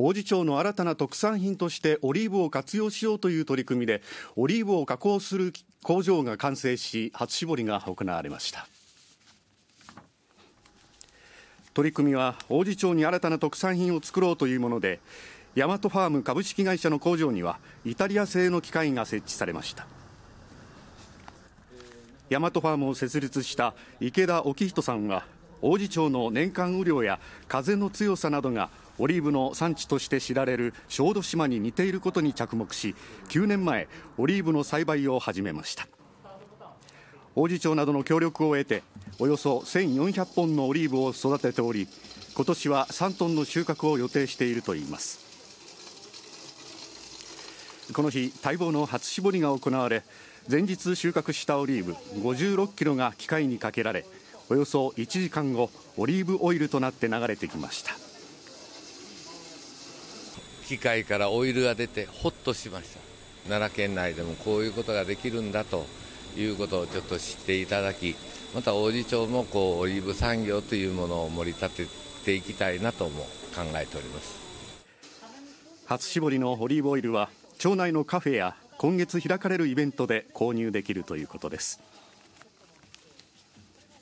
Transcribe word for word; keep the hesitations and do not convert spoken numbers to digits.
王寺町の新たな特産品としてオリーブを活用しようという取り組みで、オリーブを加工する工場が完成し、初搾りが行われました。取り組みは王寺町に新たな特産品を作ろうというもので、ヤマトファーム株式会社の工場にはイタリア製の機械が設置されました。ヤマトファームを設立した池田沖人さんは、王寺町の年間雨量や風の強さなどがオリーブの産地として知られる小豆島に似ていることに着目し、きゅうねんまえオリーブの栽培を始めました。王寺町などの協力を得て、およそせんよんひゃくほんのオリーブを育てており、今年はさんトンの収穫を予定しているといいます。この日、待望の初搾りが行われ、前日収穫したオリーブごじゅうろっキロが機械にかけられ、およそいちじかんご、オリーブオイルとなって流れてきました。機械からオイルが出てホッとしました。奈良県内でもこういうことができるんだということをちょっと知っていただき、また王寺町もこうオリーブ産業というものを盛り立てていきたいなとも考えております。初搾りのオリーブオイルは町内のカフェや今月開かれるイベントで購入できるということです。